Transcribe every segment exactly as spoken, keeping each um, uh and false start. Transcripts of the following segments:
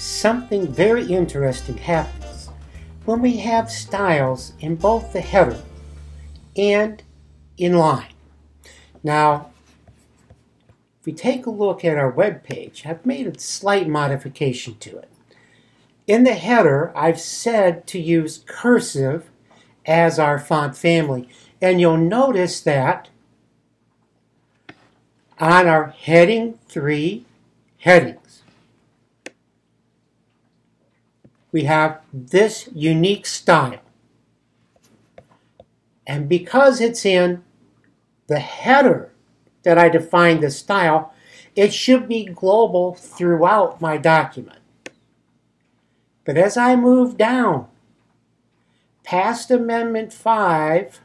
something very interesting happens when we have styles in both the header and in line. Now, if we take a look at our web page, I've made a slight modification to it. In the header, I've said to use cursive as our font family, and you'll notice that on our heading three headings, we have this unique style. And because it's in the header that I define the style, it should be global throughout my document. But as I move down past Amendment five,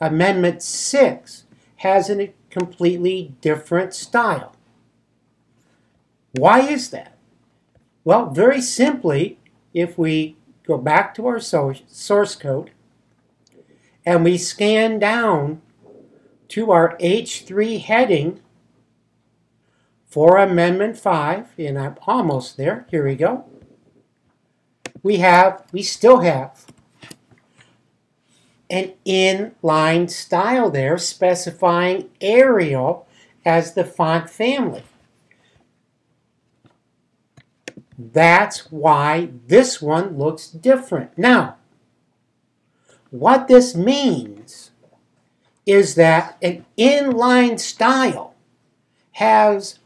Amendment six has a completely different style. Why is that? Well, very simply, if we go back to our source code and we scan down to our H three heading for Amendment five, and I'm almost there, here we go, we have, we still have an inline style there specifying Arial as the font family. That's why this one looks different. Now, what this means is that an inline style has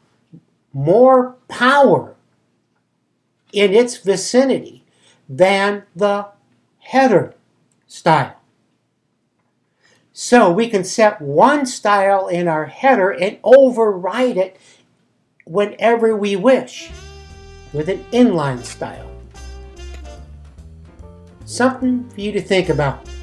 more power in its vicinity than the header style. So we can set one style in our header and override it whenever we wish with an inline style. Something for you to think about.